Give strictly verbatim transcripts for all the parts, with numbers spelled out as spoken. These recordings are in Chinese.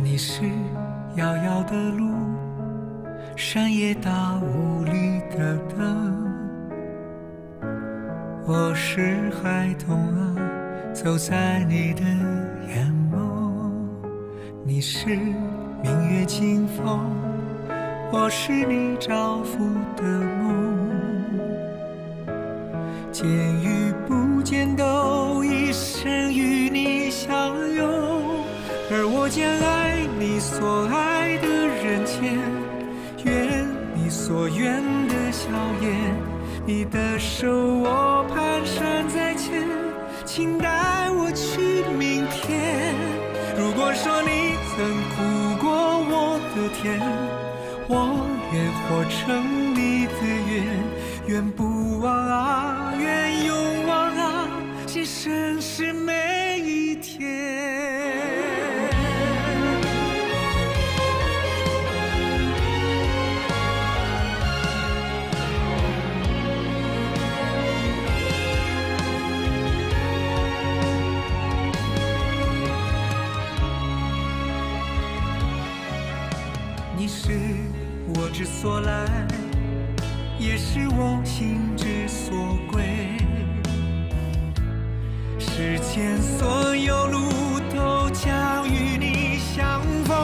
你是遥遥的路，深夜大雾里的灯。我是孩童啊，走在你的眼眸。你是明月清风，我是你照拂的梦。见与不见都一生与你相拥，而我将爱你所爱的人间，愿你所愿的笑颜。 你的手我蹒跚在牵，请带我去明天。如果说你曾苦过我的甜，我愿活成你的愿，愿不忘啊，愿永忘啊，今生是每一天。 你是我之所来，也是我心之所归。世间所有路都将与你相逢，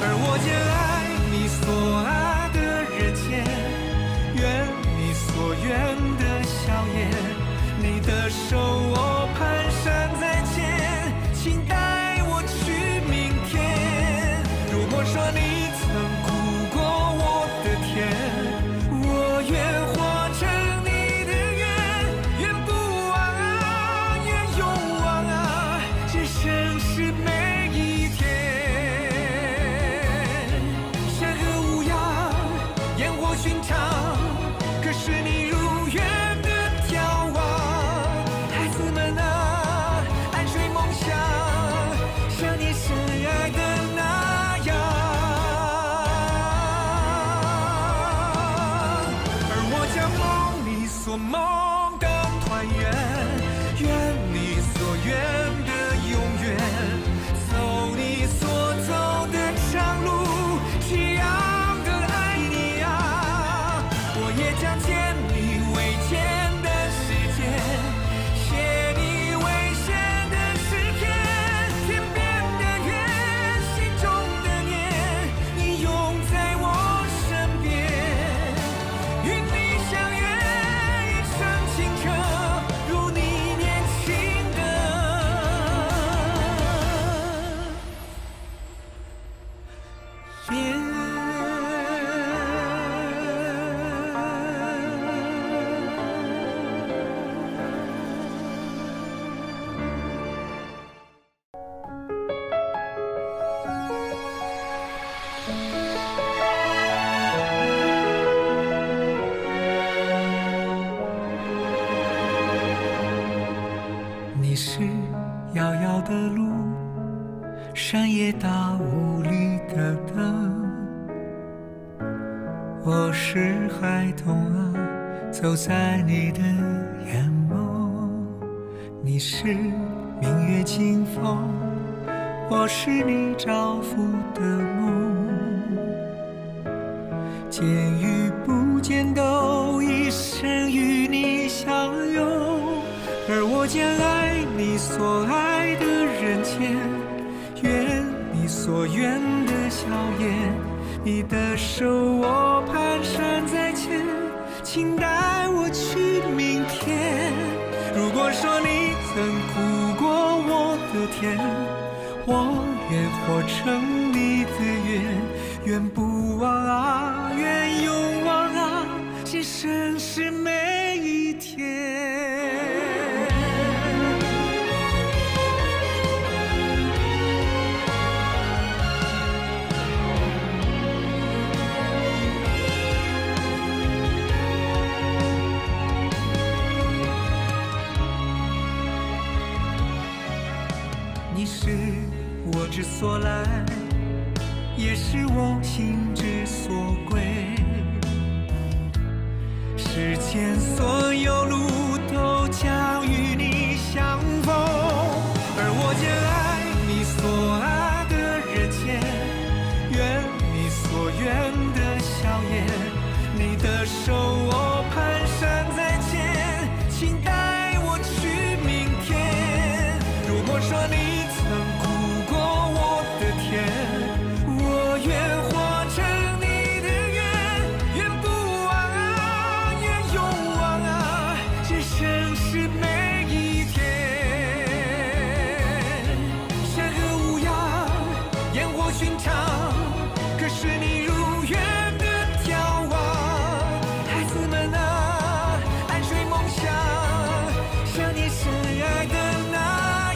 而我将爱你所爱的人间，愿你所愿的笑颜。你的手我蹒跚在牵，请带我去明天。如果说你。 寻常，可是你如愿的眺望，孩子们啊，爱追梦想，像你深爱的那样。而我将梦里所梦的团圆，愿你所愿的永远，走你所走的长路，只要。 你是遥遥的路，深夜大雾里的灯。我是孩童啊，走在你的眼眸。你是明月清风，我是你照拂的梦。见与不见都一生与你相拥，而我将爱。 你所爱的人间，愿你所愿的笑颜。你的手我蹒跚在牵，请带我去明天。如果说你曾苦过我的甜，我愿活成你的愿，愿不忘啊，愿永忘啊，今生是每一天。 你是我之所来，也是我心之所归。世间所有路都将与你相逢，而我将爱你所爱的热切，愿你所愿的笑颜。你的手我蹒跚在前，请带我去明天。如果说你曾苦过我的甜。 愿化成你的愿，愿不忘啊，愿永忘啊，这盛世每一天。山河无恙，烟火寻常，可是你如愿的眺望。孩子们啊，安睡梦乡，像你深爱的那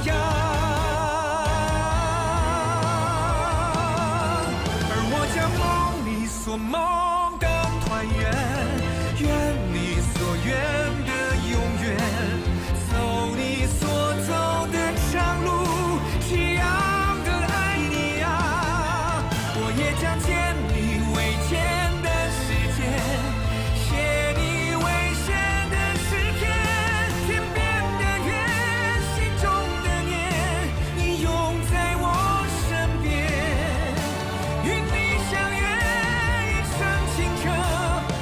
样。 我梦的团圆，愿你所愿的永远，走你所走的长路，这样的爱你啊！我也将见你未见的世界，写你未写的诗篇，天边的月，心中的念，你永在我身边，与你相约。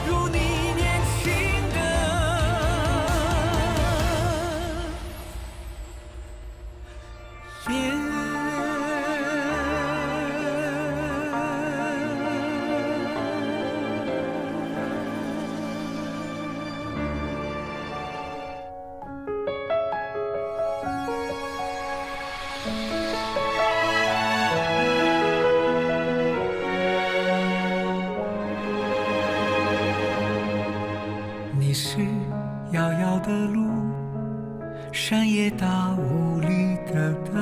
如你年轻的夜。 你是遥遥的路，深夜大雾里的灯。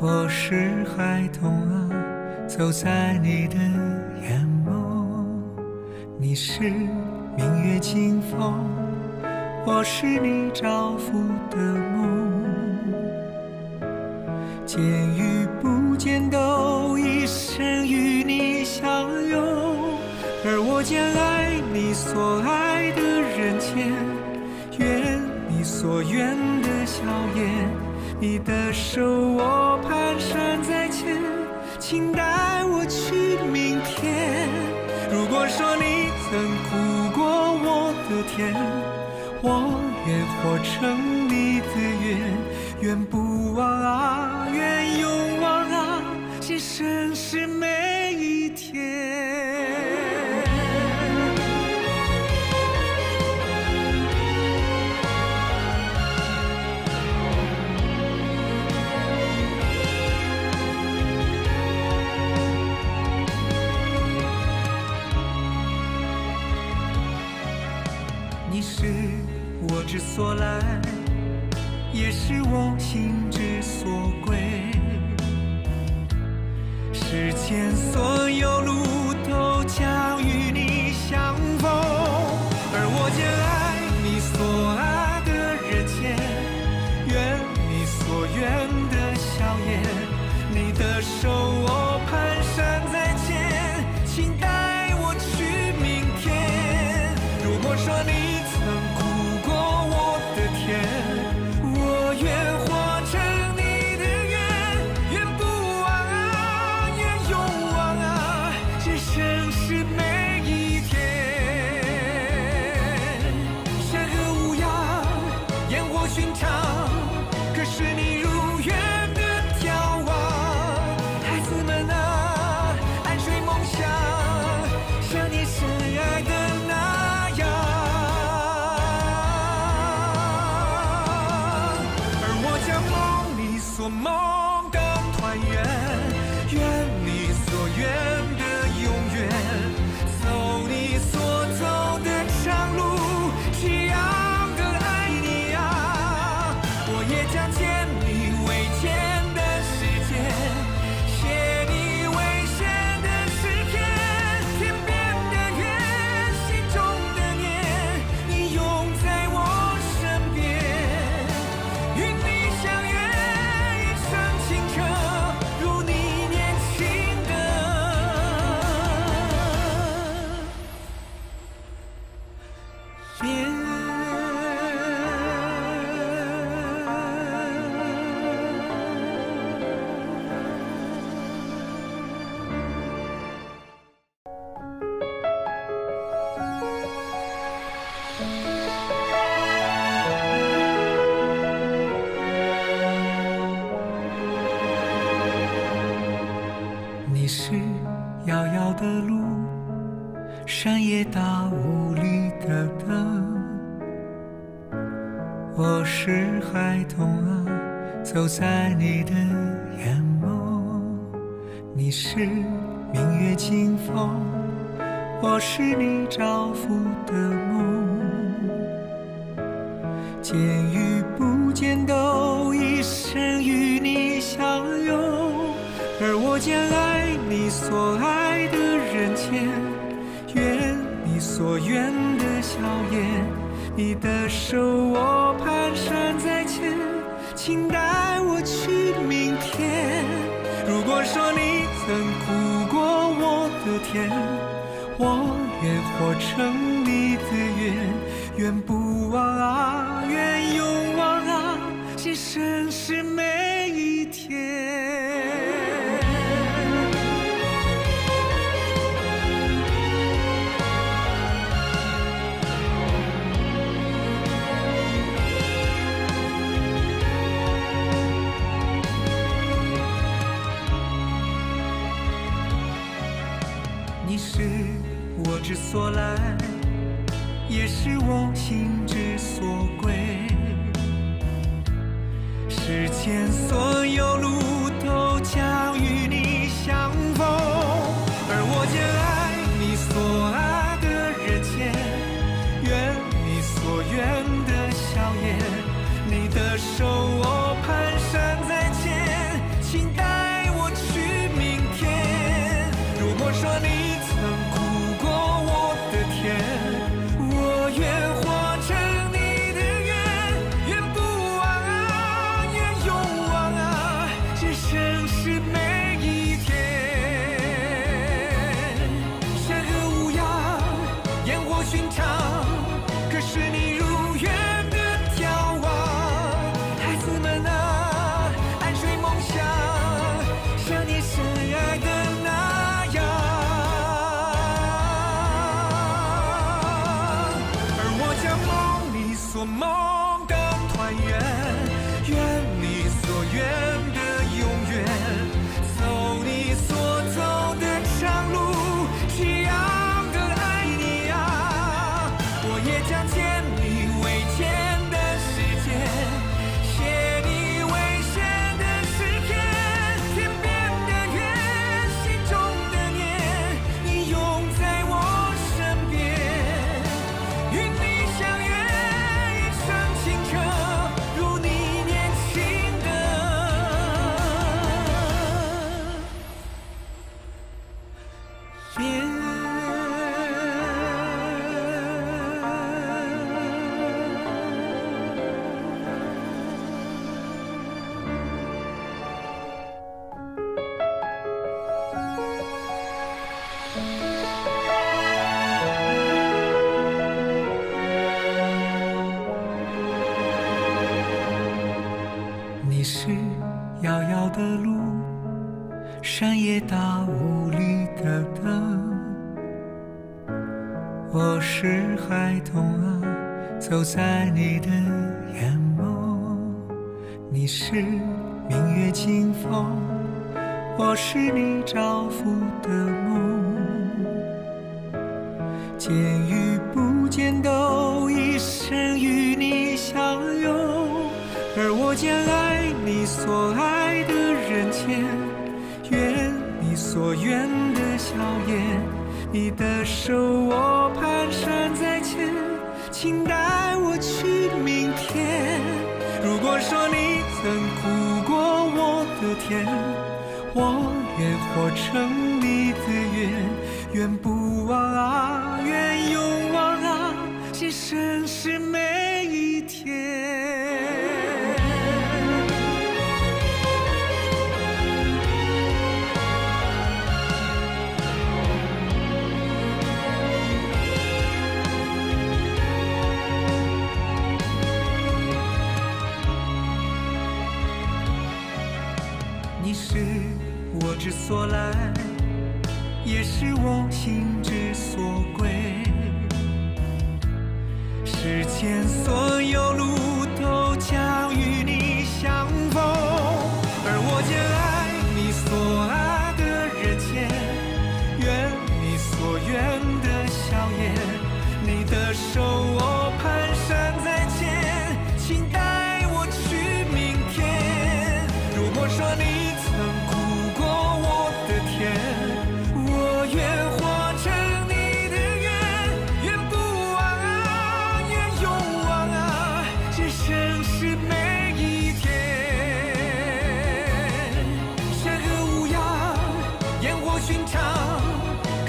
我是孩童啊，走在你的眼眸。你是明月清风，我是你照拂的梦。见与不见都一生与你相拥，而我将爱。 你所爱的人间，愿你所愿的笑颜。你的手我蹒跚在前，请带我去明天。如果说你曾苦过我的甜，我愿活成你的愿，愿不忘啊，愿永忘啊，今生是每一天。 你是我之所来，也是我心之所归。世间所有路都将与你相逢，而我将爱你所爱的热切，愿你所愿的笑颜。你的手我蹒跚在前，请带我去明天。如果说你。 我愿化成你的愿，愿不忘啊，愿永忘啊，也是遥遥的路，深夜到无力的灯。我是孩童啊，走在你的眼眸。你是明月清风，我是你照拂的梦。见与不见都一生与你相拥，而我将爱你所爱的人间，愿你所愿的笑颜。你的手我蹒跚在牵，请带我去明天。如果说你曾苦过我的甜，我也活成你的愿。愿不忘啊，愿永忘啊，今生是每一天。你是我之所来，也是我心之所归。世间所有路都将与你相逢，而我将爱你所爱的人间，愿你所愿的笑颜。你的手我蹒跚在牵，请带我去明天。如果说你梦的团圆，愿你所愿的永远，走你所走的长路，这样的爱你啊，我也将见你未见的世界，写你未写的诗篇，天边的月，心中的念，你永在我身边，与你相约。你是遥遥的路，深夜到无力的灯。我是孩童啊，走在你的眼眸。你是明月清风，我是你照拂的梦。见与不见都一生与你相拥，而我将爱你所爱的人间，愿你所愿的笑颜。你的手我蹒跚在牵，请带我去明天。如果说你曾苦过我的甜，我也活成你的愿。愿不忘啊，愿永忘啊，今生是每一天。你是我之所来，也是我心之所归。世间所有路都将与你相逢，而我将爱你所爱的人间，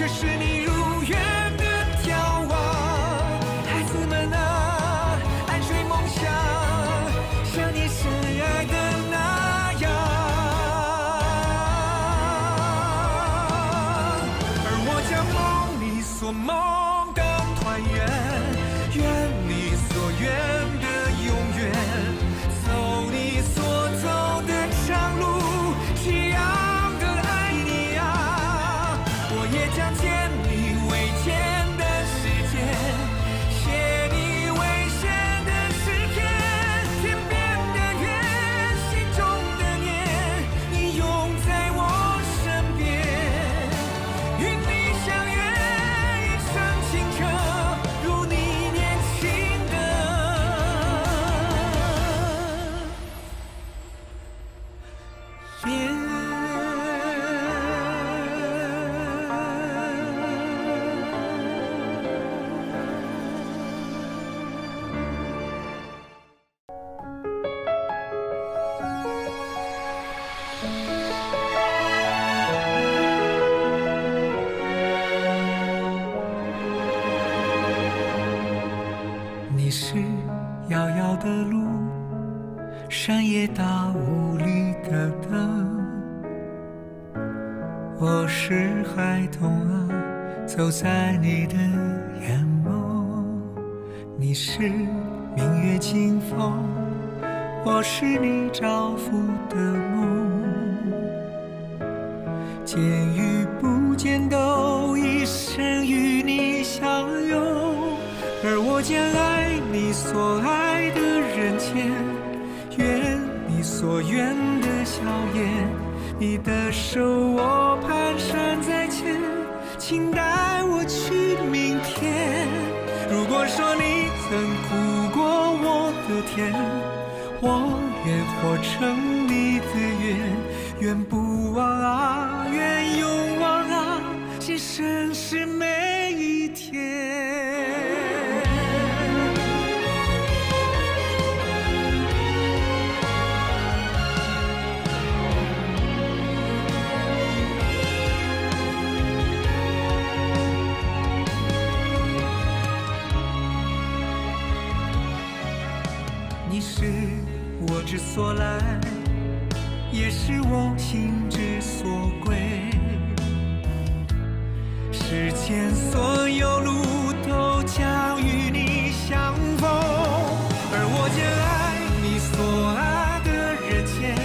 这是你如愿的眺望。孩子们啊，爱追梦想，像你深爱的那样。而我将梦里所梦的团圆，愿你所愿的永远，走你所走的长路，只要。 走在你的眼眸，你是明月清风，我是你照拂的梦。见与不见都一生与你相拥，而我将爱你所爱的人间，愿你所愿的笑颜，你的手我蹒跚在牵。 请带我去明天。如果说你曾苦过我的甜，我愿活成你的愿，愿不忘啊，愿永忘啊，今生是每一天。 之所来，也是我心之所归。世间所有路都将与你相逢，而我将爱你所爱的人间，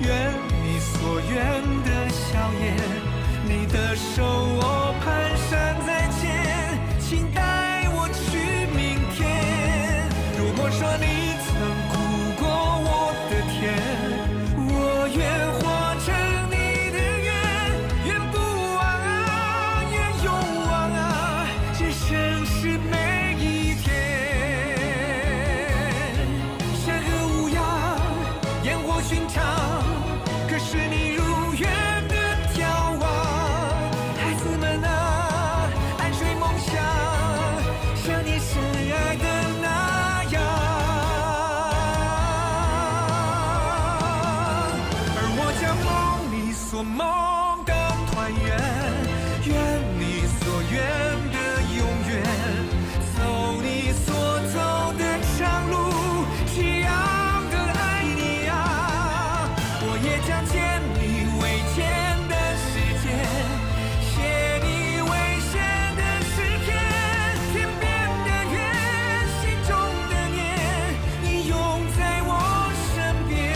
愿你所愿的笑颜，你的手我蹒跚在牵，请带我去明天。如果说你曾。 我愿活成你的愿，愿不忘啊，愿永忘啊，今生是每一天。山河无恙，烟火寻常，可是你如愿的眺望。孩子们啊，爱追梦想，像你深爱的那样。 做梦的团圆，愿你所愿的永远，走你所走的长路，只要更爱你啊！我也将见你未见的世界，写你未写的诗篇，天边的月，心中的念，你永在我身边，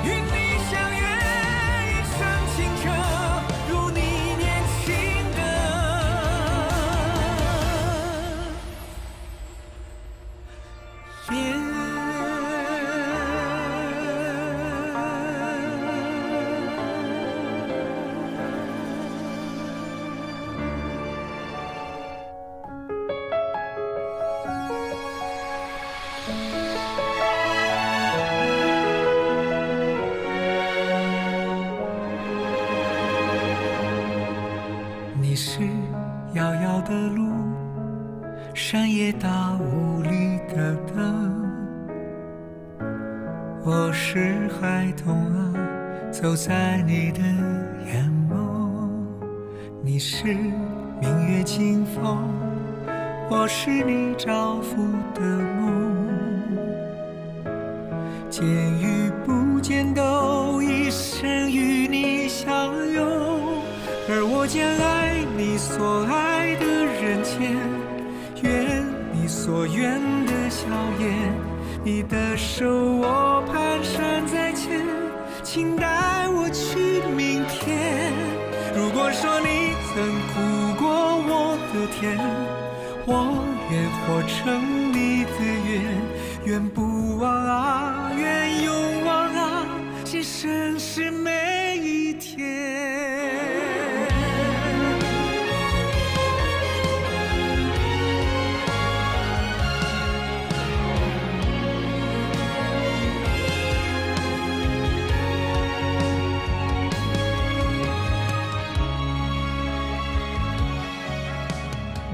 与你相约。你是明月清风，我是你照拂的梦。见与不见都一生与你相拥，而我将爱你所爱的人间，愿你所愿的笑颜。你的手我蹒跚在牵，请带我去明天。如果说你曾苦过我的甜，我愿活成你的愿，愿不忘啊，愿永忘啊，今生是每一天。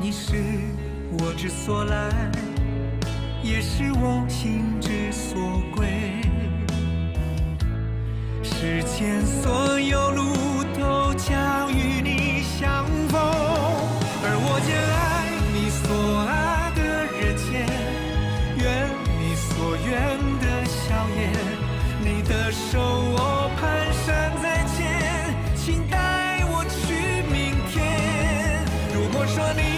你是我之所来，也是我心之所归。世间所有路都将与你相逢，而我将爱你所爱的人间，愿你所愿的笑颜。你的手我蹒跚在牵，请带我去明天。如果说你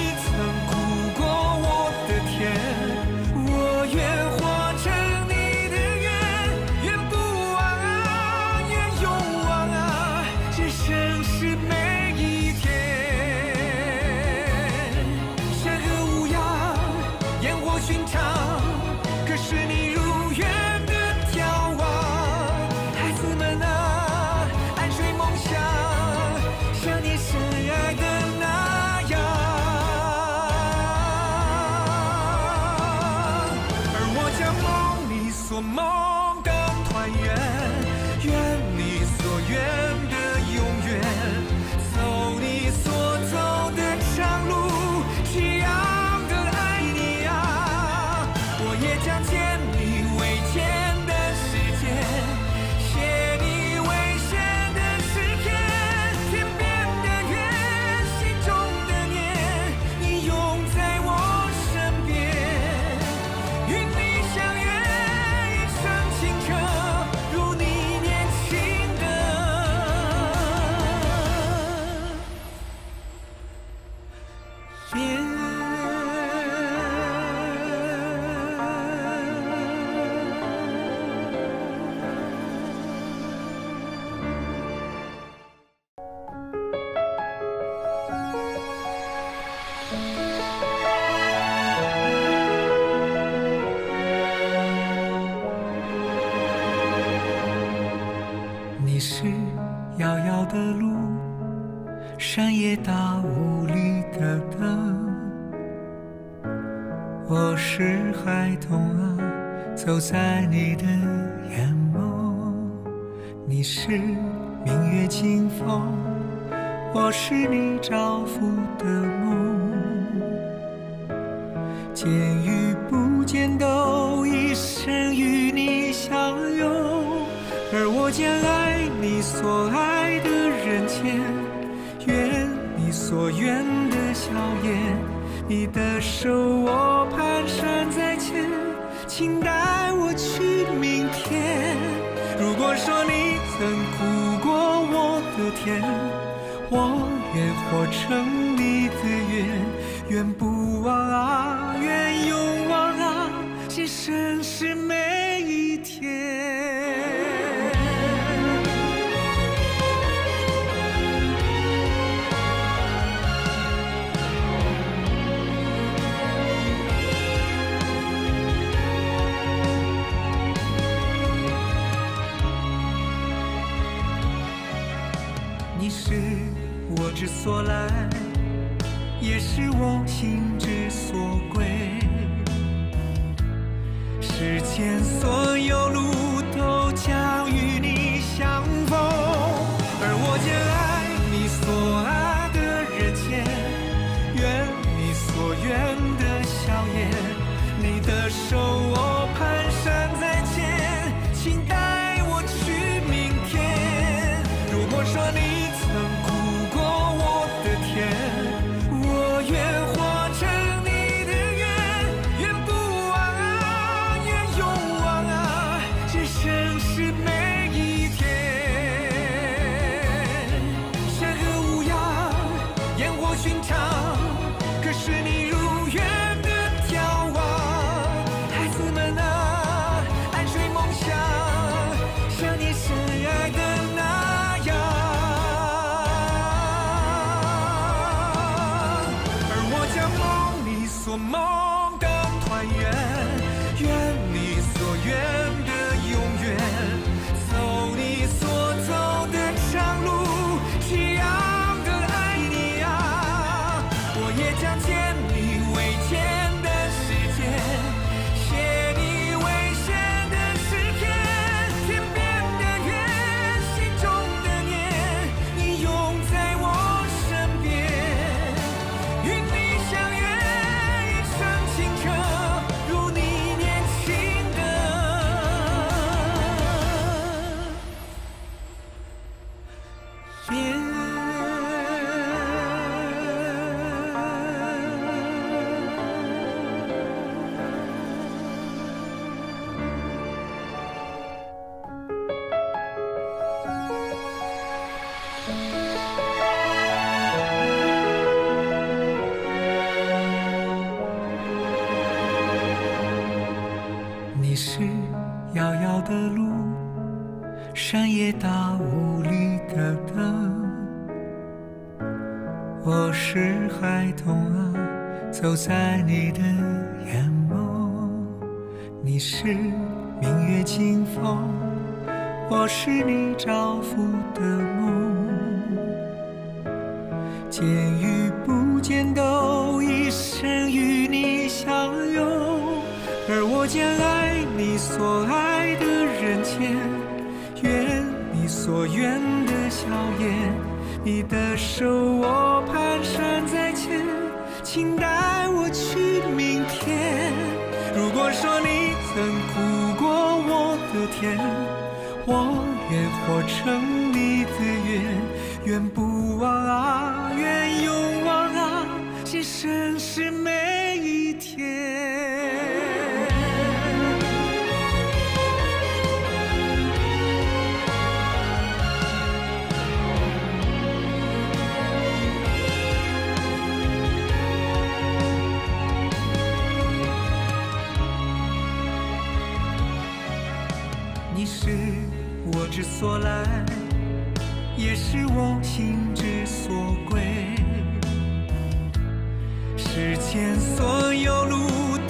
梦的团圆，愿你所愿的永远，走你所走的长路，这样的爱你啊！我也将牵你未牵的世界，写你未写的诗篇，天边的月，心中的念，你永在我身边，与你相约。你是遥遥的路，深夜大雾里的灯。我是孩童啊，走在你的眼眸。你是明月清风，我是你照拂的梦。见与不见都一生与你相拥，而我将爱你所爱的人间，愿你所愿的笑颜。你的手我蹒跚在牵，请带我去明天。如果说你曾苦过我的甜，我愿活成你的愿，愿不忘啊，愿永忘啊，今生是每一天。你是我之所来，也是我心之所归。世间所有路都将与你相逢，而我将爱你所爱的人间，愿你所愿的笑颜。你的手我蹒跚在牵，请带我去明天。如果说你曾苦过我的甜，道的路，深夜大雾里的灯。我是孩童啊，走在你的眼眸。你是明月清风，我是你照拂的梦。见与不见都一生与你相拥，而我将爱你所爱的人间，愿你所愿的笑颜。你的手我蹒跚在牵，请带我去明天。如果说你曾苦过我的甜，我也活成你的愿。愿不忘啊，愿永忘啊，今生是每一天。你是我之所来，也是我心之所归。世间所有路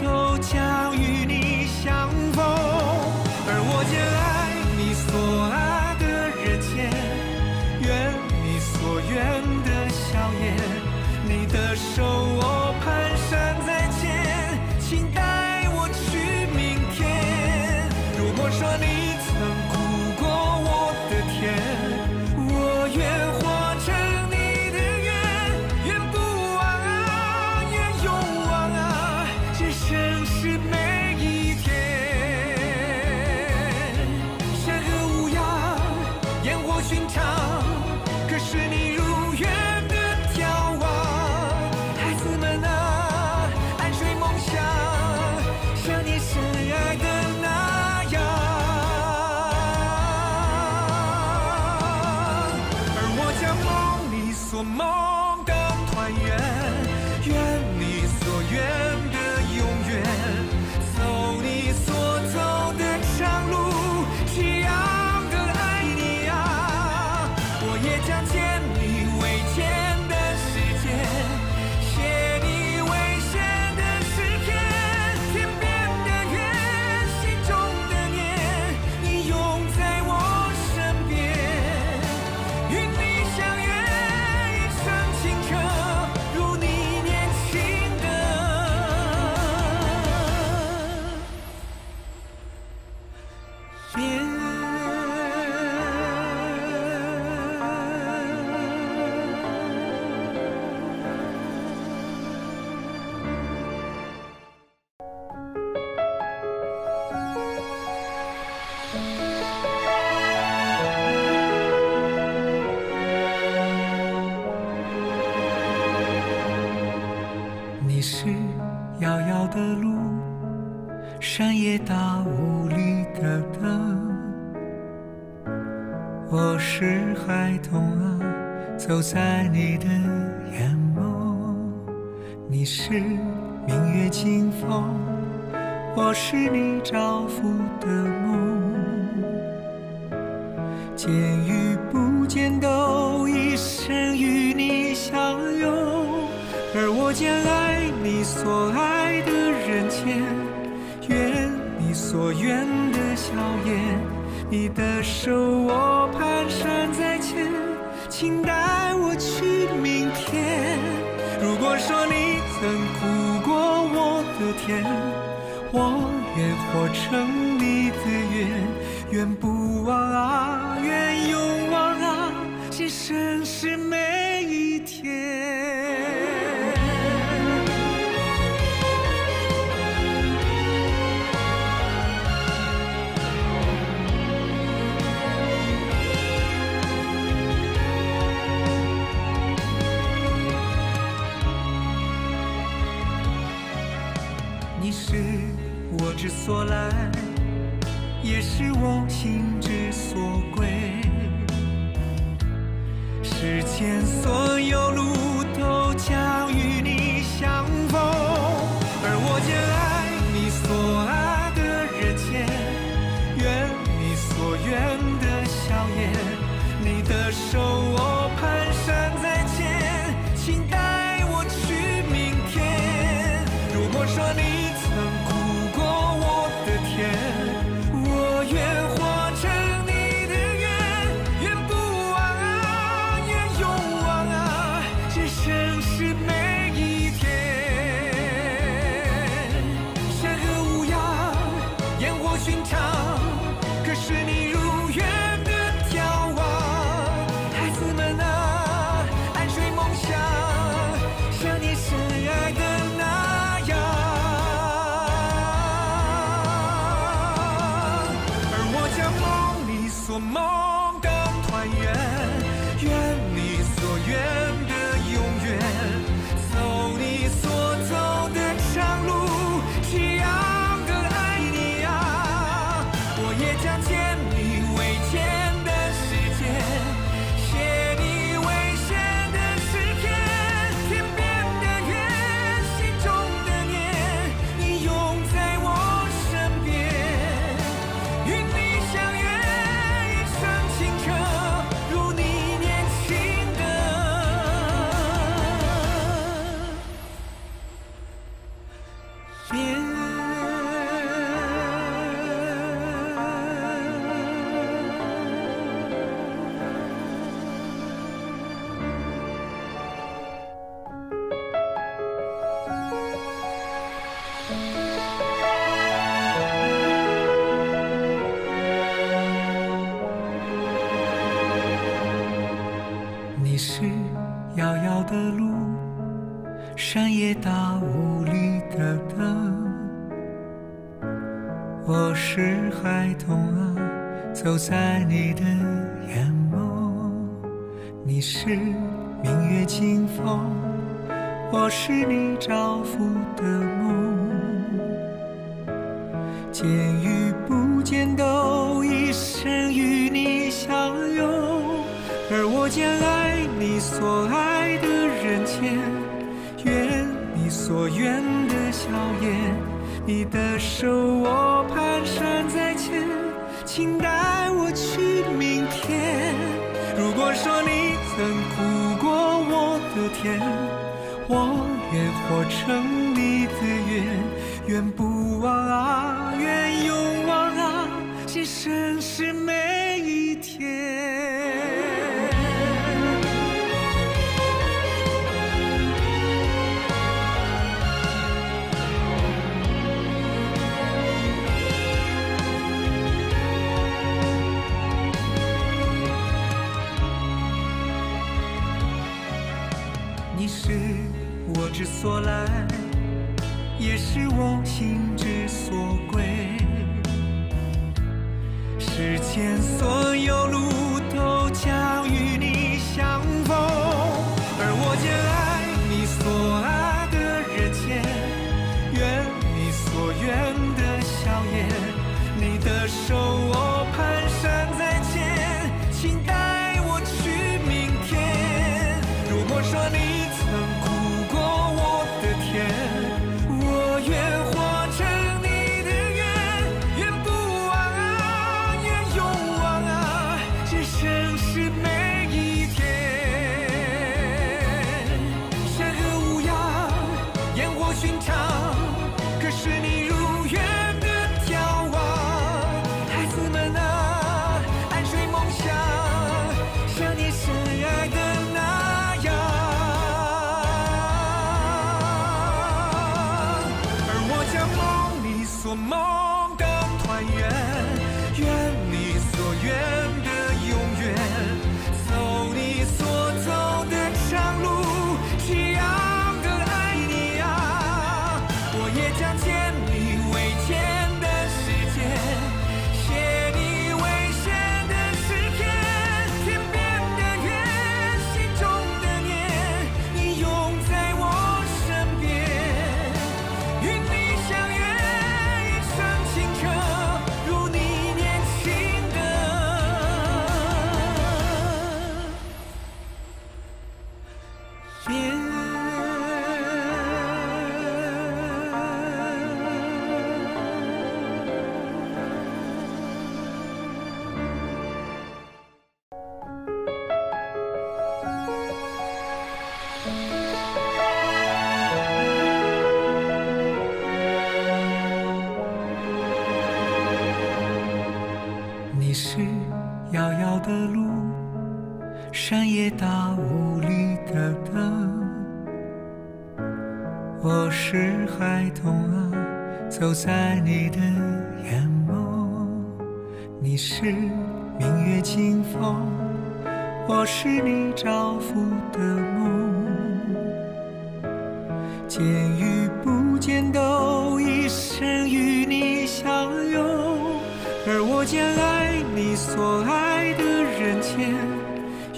都将与你相逢，而我将爱你所爱的人间，愿你所愿的笑颜。你的手我蹒跚在牵，请带我去明天。如果说你梦的团圆，愿你所愿的永远，走你所走的长路，这样的爱你啊，我也将见你未见的世界，写你未写的诗篇，天边的月，心中的念，你永在我身边，与你相约。你是遥遥的路，深夜大雾里的灯。我是孩童啊，走在你的眼眸。你是明月清风，我是你照拂的梦。见与不见都一生与你相拥，而我将爱你所爱的人间，愿你所愿的笑颜。你的手我蹒跚在牵，请带我去明天。如果说你曾苦过我的甜，我也活成你的愿。愿不忘啊，愿永忘啊，今生是每一天。你是我之所来，也是我心之所归。世间所有路都将与你相逢，而我将爱你所爱的人间，愿。是每一天。山河无恙，烟火寻常，可是你如愿的眺望。孩子们啊，安睡梦乡，像你深爱的那样。而我将梦里所梦的团圆，愿你所愿。 走在你的眼眸，你是明月清风，我是你照拂的梦。见与不见都一生与你相拥，而我将爱你所爱的人间，愿你所愿的笑颜。你的手我蹒跚在牵。 请带我去明天。如果说你曾苦过我的甜，我愿活成你的愿，愿不忘啊，愿永忘啊，今生是每一天。 之所来，也是我心之所归。世间所有路都将与你相逢，而我将爱你所爱的人间，愿你所愿的笑颜。你的手我蹒跚在牵，请带我去明天。如果说你曾。 做梦的团圆，愿你所愿的永远，走你所走的长路，这样更爱你啊！我也将见你未见的世界，写你未写的诗篇，天边的月，心中的念，你永在我身边，与你相约。 的路，深夜大雾里的灯，我是孩童啊，走在你的眼眸。你是明月清风，我是你照拂的梦。见与不见都一生与你相拥，而我将爱你所爱的人间，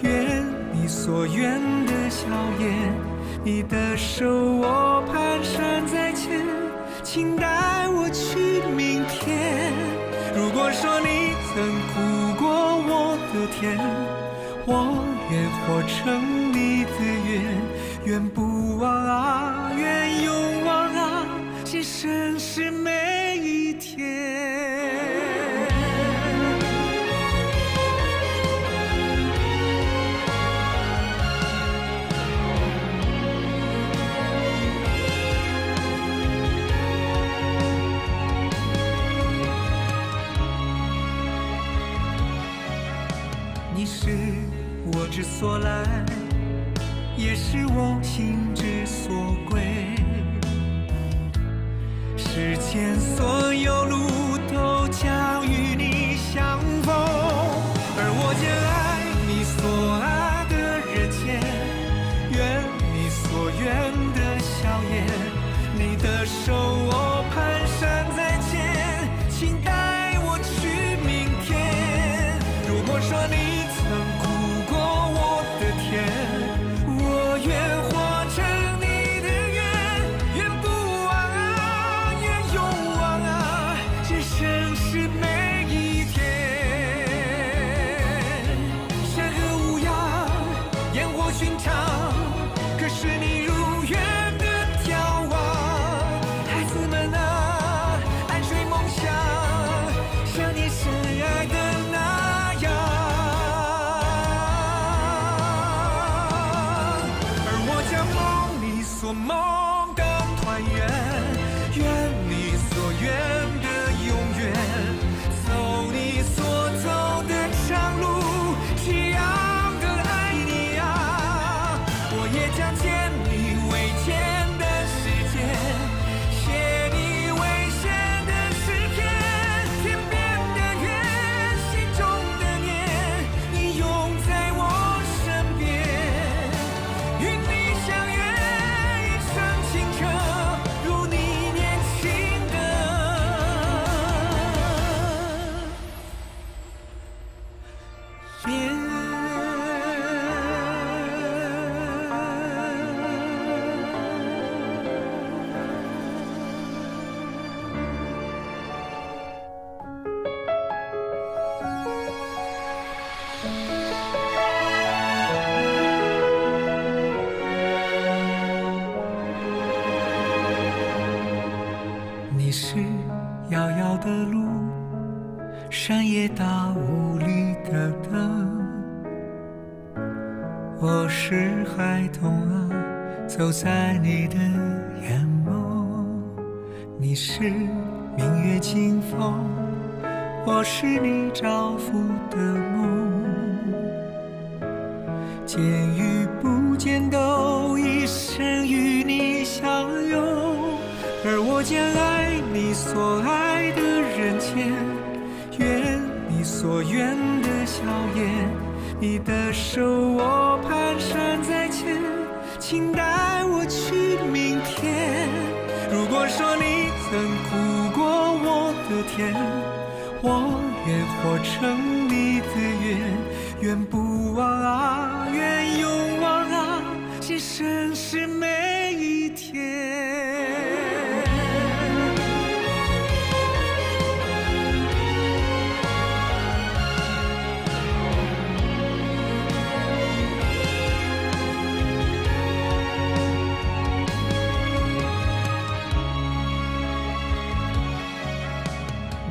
愿你所愿的笑颜。 你的手我蹒跚在牵，请带我去明天。如果说你曾苦过我的甜，我愿活成你的愿，愿不忘啊，愿永忘啊，今生是每一天。 你是我之所来，也是我心之所归。世间所有路都将与你相逢，而我将爱你所爱的人间，愿你所愿的笑颜。你的手我蹒跚在牵，请带我去明天。如果说你。 梦更团圆，愿你所愿的永远，走你所走的长路，这样的爱你啊！我也将见你未见的世界，写你未写的诗篇，天边的月，心中的念，你永在我身边，与你相约。 你是遥遥的路，深夜大雾里的灯。我是孩童啊，走在你的眼眸。你是明月清风，我是你照拂的梦。见与不见都一生与你相拥，而我将爱。 你所爱的人间，愿你所愿的笑颜。你的手我蹒跚在牵，请带我去明天。如果说你曾苦过我的甜，我愿活成你的愿，愿不忘啊，愿永忘啊，今生是每一天。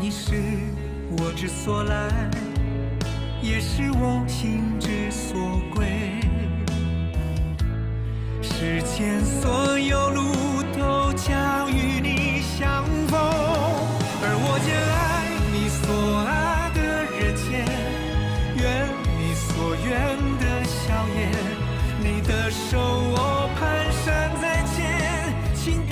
你是我之所来，也是我心之所归。世间所有路都将与你相逢，而我将爱你所爱的人间，愿你所愿的笑颜。你的手我蹒跚在牵，请。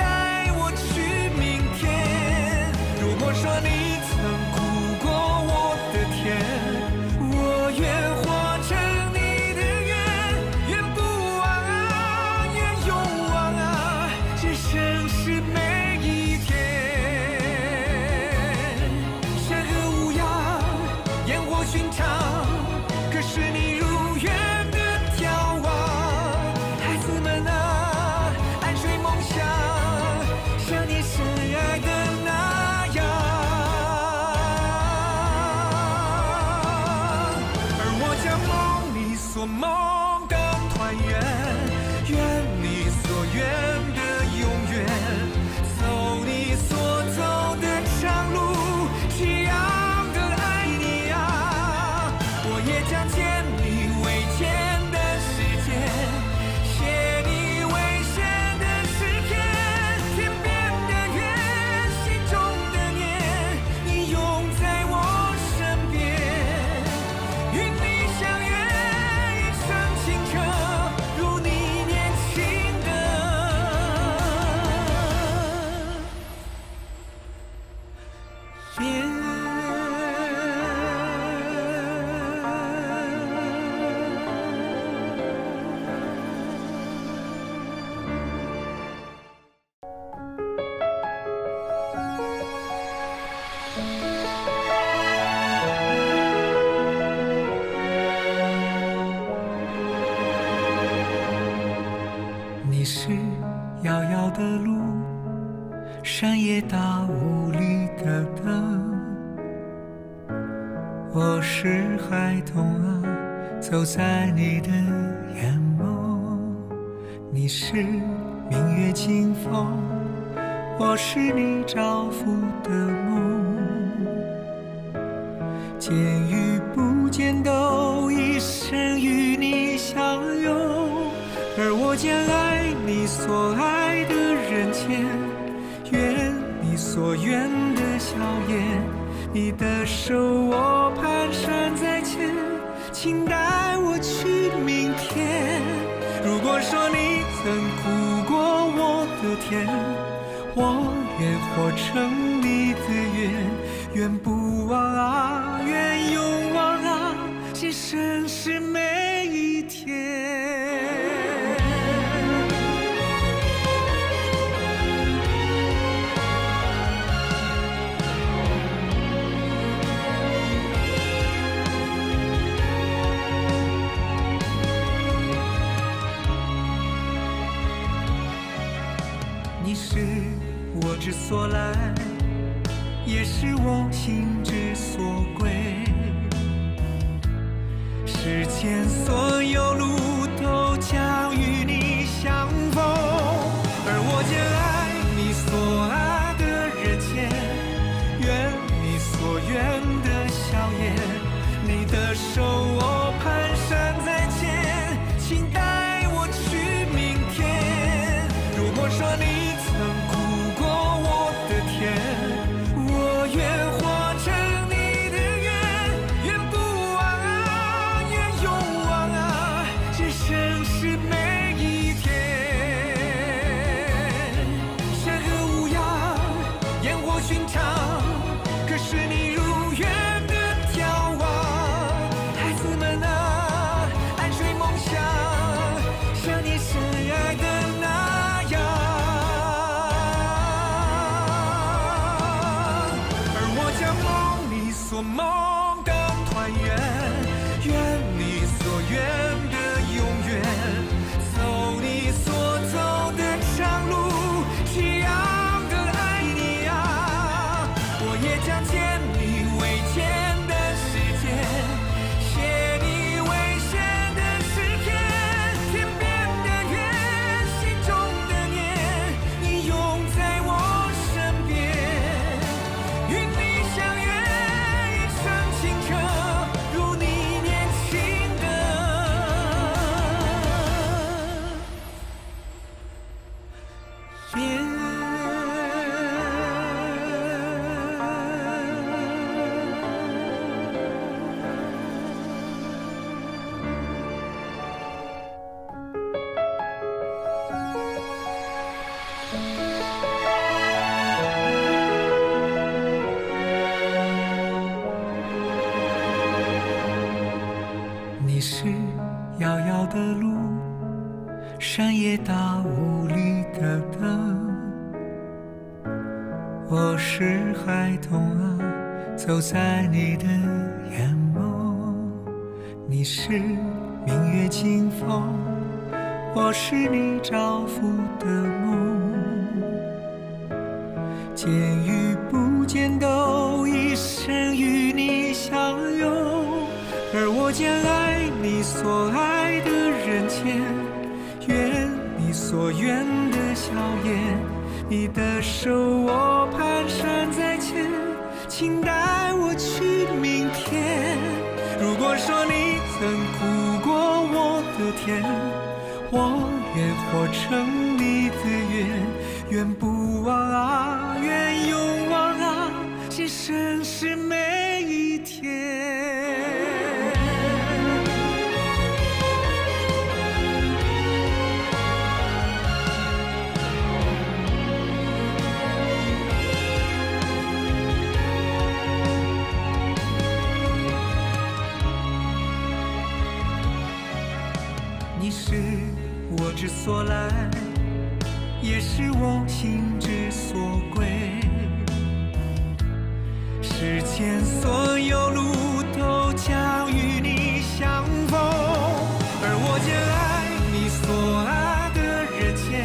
也是遥遥的路，深夜大雾里的灯。我是孩童啊，走在你的眼眸。你是明月清风，我是你照拂的梦。见与不见都一生与你相拥，而我将爱你所爱的人间，愿你所愿的笑颜。你的手我蹒跚在牵，请带我去明天。如果说你曾苦过我的甜，我也活成你的愿。愿不忘啊，愿永忘啊，今生是每一天。你是我之所来，也是我心之所归。世间所有路都将与你相逢，而我将爱你所爱的人间，愿你所愿的笑颜。你的手我蹒跚在牵，请带我去明天。如果说你梦的团圆，愿你所愿的永远，走你所走的长路，这样的爱你啊！我也将见你未见的世界，写你未写的诗篇，天边的月，心中的念，你永在我身边，与你相约。你是遥遥的路，深夜大雾里的灯。我是孩童啊，走在你的眼眸。你是明月清风，我是你照拂的梦。见与不见都一生与你相拥，而我将爱你所爱的人间，愿你所愿的笑颜。你的手我蹒跚在牵，请带我去明天。如果说你曾苦过我的甜，我也活成你的愿。愿不忘啊，愿永忘啊，今生是每一天。你是我之所来，也是我心之所归。世间所有路都将与你相逢，而我将爱你所爱的人间，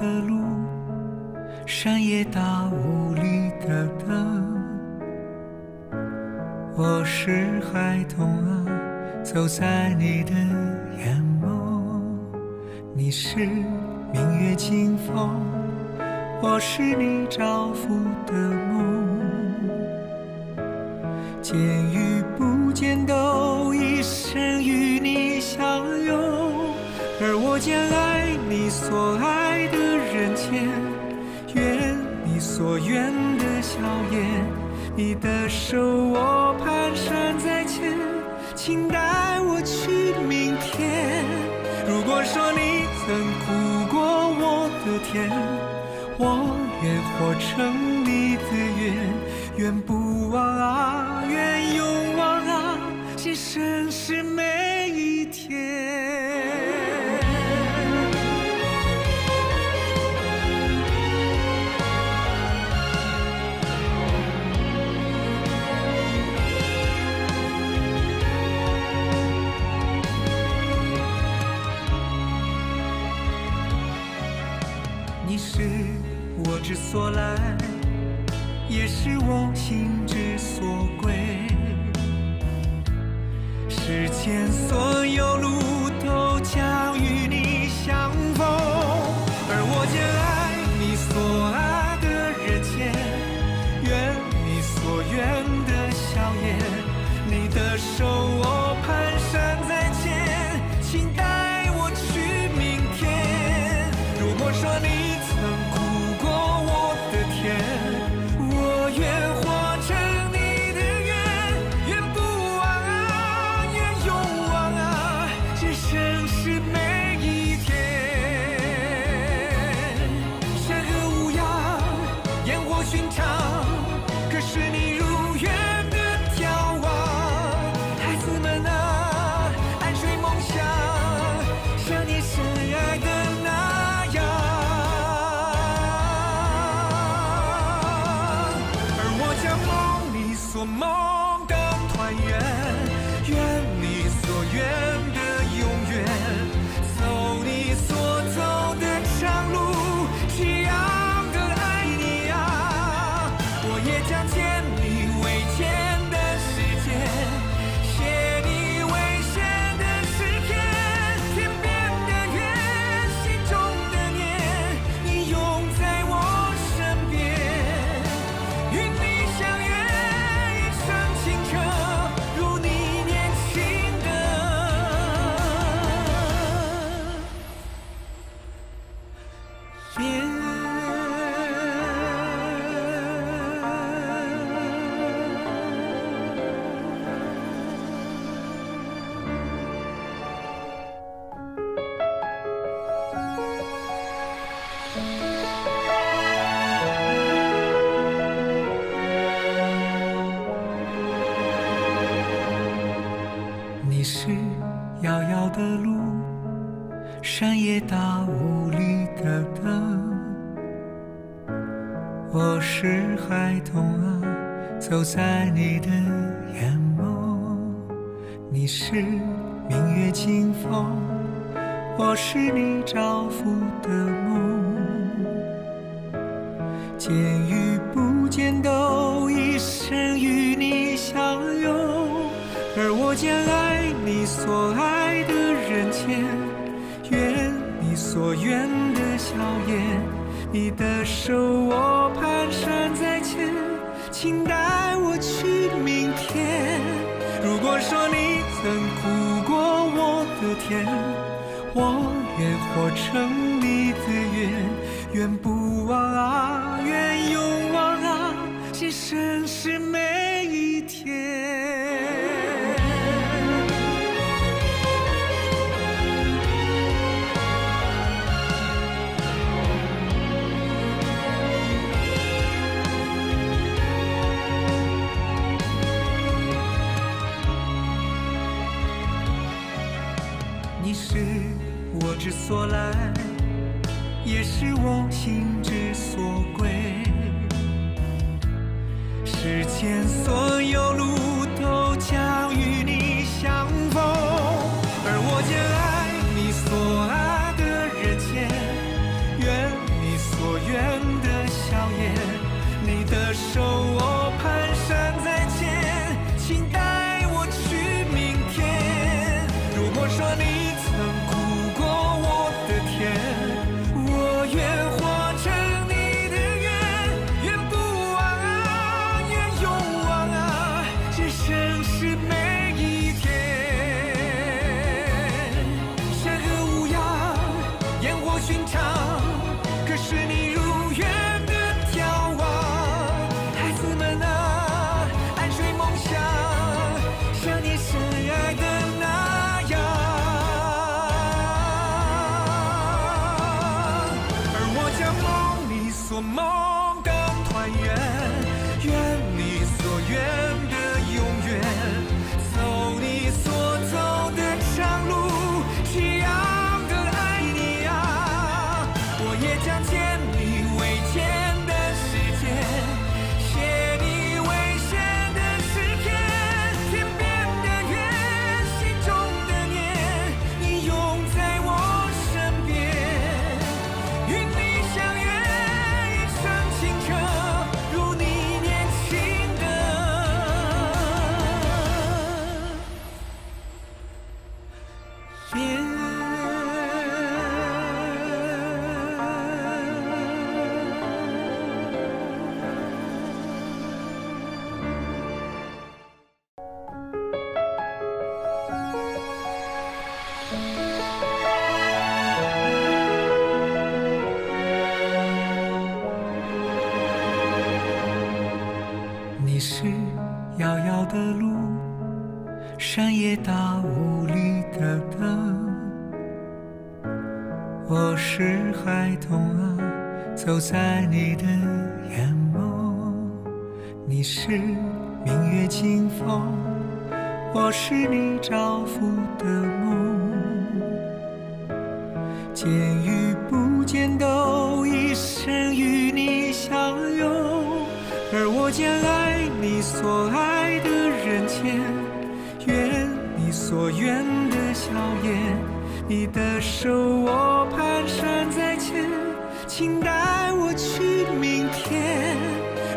的路，深夜大雾里的灯。我是孩童啊，走在你的眼眸。你是明月清风，我是你照拂的梦。见与不见都一生与你相拥，而我将爱你所爱的人间，愿你所愿的笑颜。你的手我蹒跚在牵，请带我去明天。如果说你曾苦过我的甜，我也活成你的愿。愿不忘啊，愿永忘啊，今生是每一天。之所来，也是我心之所归。世间所有路都将与你相逢，而我将爱你所爱的人间，愿你所愿的笑颜。你的手我蹒跚在牵，请带我去明天。如果说你曾的路，深夜大雾里的灯。我是孩童啊，走在你的眼眸。你是明月清风，我是你照拂的梦。见与不见都一生与你相拥，而我将爱你所爱的人间，愿你所愿的笑颜。你的手我蹒跚在牵，请带我去明天。如果说你曾苦过我的甜，我也活成你的愿。愿不忘啊，愿永忘啊，今生是每一天。你是我之所来，也是我心之所归。世间所有路都将与你相逢，而我将爱你所爱的人间，愿。是每一天。山河无恙，烟火寻常，可是你如愿的眺望。孩子们啊，安睡梦乡，像你深爱的那样。而我将梦里所梦的团圆，愿你所愿。 你是遥遥的路，深夜大雾里的灯。我是孩童啊，走在你的眼眸。你是明月清风，我是你照拂的梦。见与不见都一生与你相拥，而我将爱。 你所爱的人间，愿你所愿的笑颜。你的手我蹒跚在牵，请带我去明天。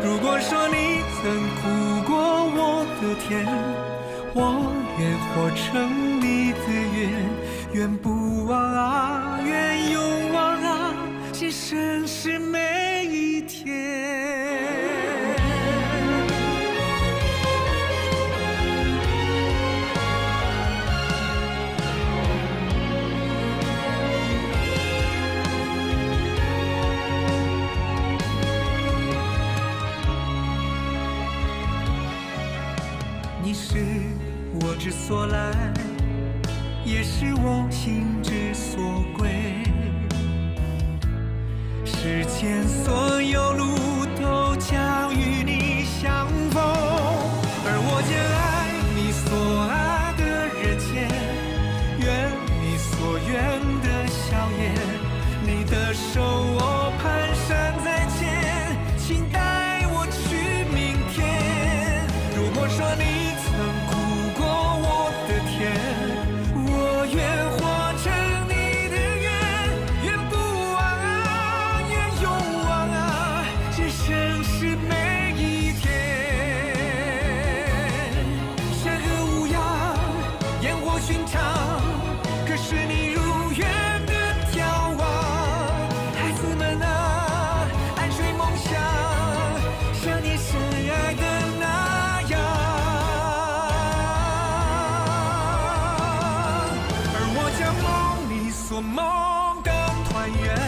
如果说你曾苦过我的甜，我愿活成你的愿，愿不忘啊，愿永忘啊，今生是每一天。 之所来，也是我心之所归。世间所有路都将与你相逢，而我将爱你所爱的人间，愿你所愿的笑颜。你的手我蹒跚在牵，请带我去明天。如果说你曾。 我愿活成你的愿，愿不忘啊，愿永忘啊，今生是每一天。山河无恙，烟火寻常，可是你如愿的眺望。孩子们啊，安睡梦乡，像你深爱的那样。 所梦的团圆。